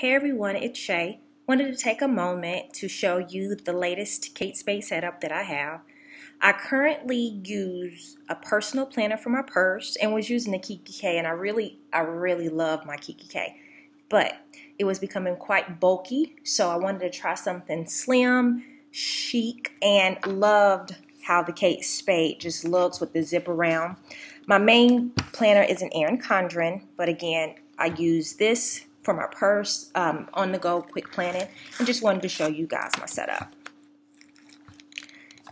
Hey everyone, it's Shay. Wanted to take a moment to show you the latest Kate Spade setup that I have. I currently use a personal planner from my purse and was using the Kiki K, and I really love my Kiki K. But it was becoming quite bulky, so I wanted to try something slim, chic, and loved how the Kate Spade just looks with the zip around. My main planner is an Erin Condren, but again, I use this for my purse, on the go, quick planning, and just wanted to show you guys my setup.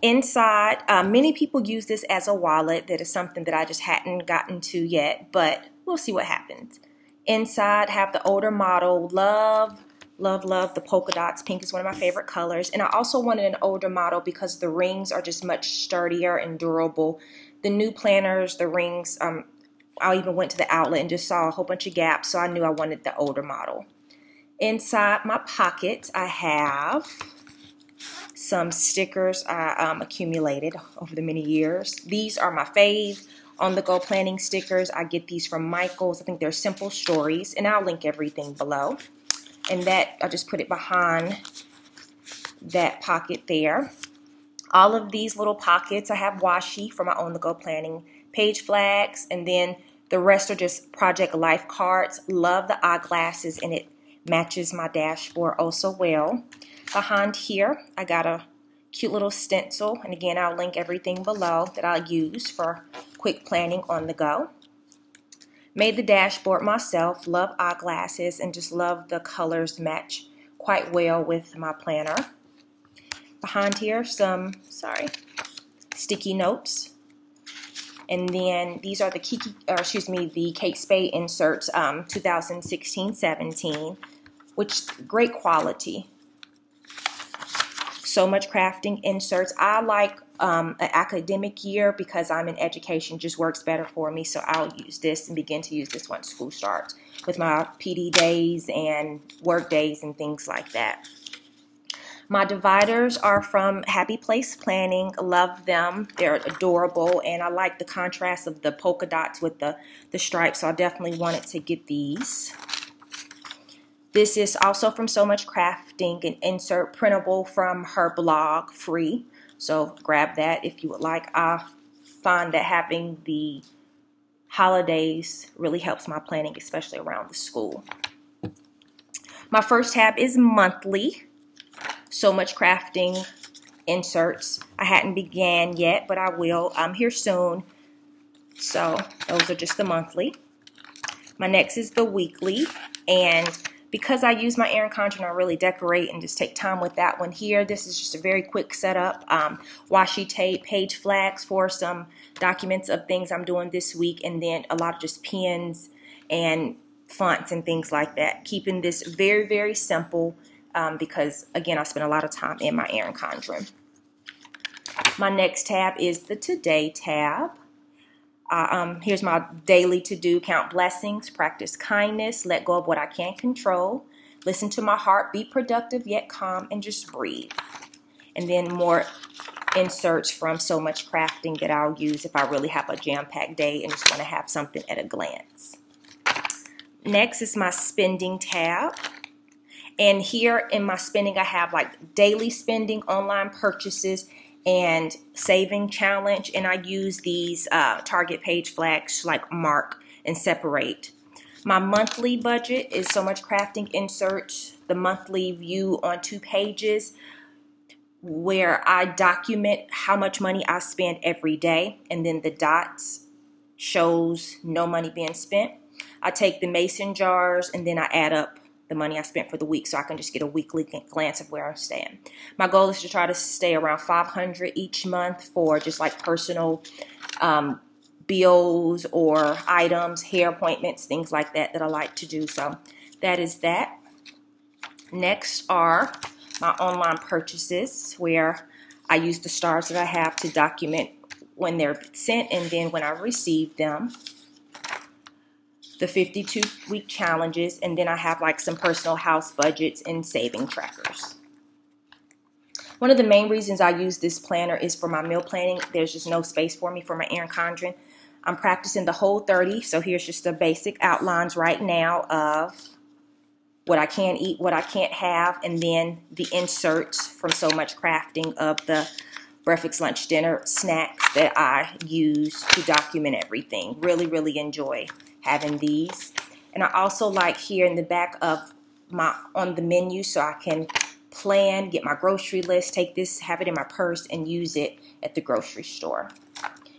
Inside, many people use this as a wallet. That is something that I just hadn't gotten to yet, but we'll see what happens. Inside, have the older model. Love the polka dots. Pink is one of my favorite colors, and I also wanted an older model because the rings are just much sturdier and durable. The new planners, the rings, I even went to the outlet and just saw a whole bunch of gaps, so I knew I wanted the older model. Inside my pockets, I have some stickers I accumulated over the many years. These are my fave on-the-go planning stickers. I get these from Michaels. I think they're Simple Stories, and I'll link everything below. And that, I just put it behind that pocket there. All of these little pockets, I have washi for my on-the-go planning page flags, and then the rest are just Project Life cards. Love the eyeglasses, and it matches my dashboard oh so well. Behind here, I got a cute little stencil, and again, I'll link everything below that I use for quick planning on the go. Made the dashboard myself. Love eyeglasses, and just love the colors match quite well with my planner. Behind here, some sticky notes. And then these are the Kate Spade inserts, 2016-17, which great quality. So Much Crafting inserts. I like an academic year because I'm in education, just works better for me. So I'll use this and begin to use this once school starts with my PD days and work days and things like that. My dividers are from Happy Place Planning. Love them. They're adorable, and I like the contrast of the polka dots with the stripes, so I definitely wanted to get these. This is also from Sew Much Crafting, an insert printable from her blog, free. So grab that if you would like. I find that having the holidays really helps my planning, especially around the school. My first tab is monthly. So Much Crafting inserts. I hadn't began yet, but I will. I'm here soon. So those are just the monthly. My next is the weekly, and because I use my Erin Condren, I really decorate and just take time with that one here. This is just a very quick setup. Washi tape, page flags for some documents of things I'm doing this week, and then a lot of just pens and fonts and things like that. Keeping this very, very simple. Because, again, I spend a lot of time in my Erin Condren. My next tab is the Today tab. Here's my daily to-do. Count blessings, practice kindness, let go of what I can't control, listen to my heart, be productive yet calm, and just breathe. And then more inserts from So Much Crafting that I'll use if I really have a jam-packed day and just want to have something at a glance. Next is my spending tab. And here in my spending, I have like daily spending, online purchases, and saving challenge. And I use these Target page flags to like mark and separate. My monthly budget is So Much Crafting inserts, the monthly view on 2 pages, where I document how much money I spend every day. And then the dots shows no money being spent. I take the mason jars and then I add up the money I spent for the week, so I can just get a weekly glance of where I'm staying. My goal is to try to stay around $500 each month for just like personal bills or items, hair appointments, things like that that I like to do. So that is that. Next are my online purchases, where I use the stars that I have to document when they're sent and then when I receive them. The 52-week challenges, and then I have like some personal house budgets and saving trackers. One of the main reasons I use this planner is for my meal planning. There's just no space for me for my Erin Condren. I'm practicing the Whole 30, so here's just the basic outlines right now of what I can eat, what I can't have, and then the inserts from So Much Crafting of the breakfast, lunch, dinner, snacks that I use to document everything. Really, really enjoy having these. And I also like here in the back of on the menu, so I can plan, get my grocery list, take this, have it in my purse, and use it at the grocery store.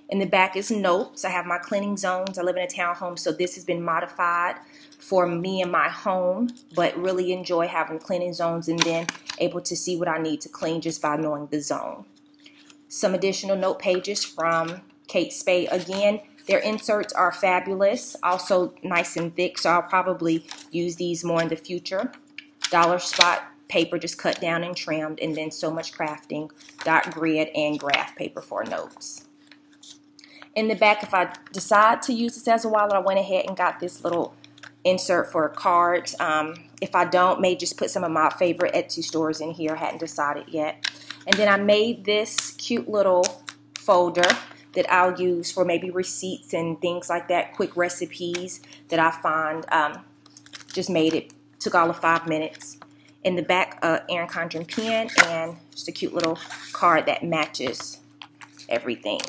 In the back is notes. I have my cleaning zones. I live in a townhome, so this has been modified for me and my home, but really enjoy having cleaning zones and then able to see what I need to clean just by knowing the zone. Some additional note pages from Kate Spade. Again, their inserts are fabulous, also nice and thick, so I'll probably use these more in the future. Dollar Spot paper just cut down and trimmed, and then So Much Crafting dot grid and graph paper for notes. In the back, if I decide to use this as a wallet, I went ahead and got this little insert for cards. If I don't, may just put some of my favorite Etsy stores in here. I hadn't decided yet. And then I made this cute little folder that I'll use for maybe receipts and things like that, quick recipes that I find. Just made it, took all of 5 minutes. In the back, Erin Condren pen and just a cute little card that matches everything.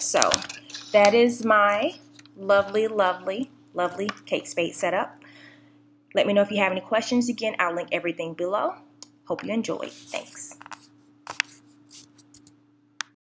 So that is my lovely, lovely, lovely Kate Spade setup. Let me know if you have any questions. Again, I'll link everything below. Hope you enjoyed. Thanks.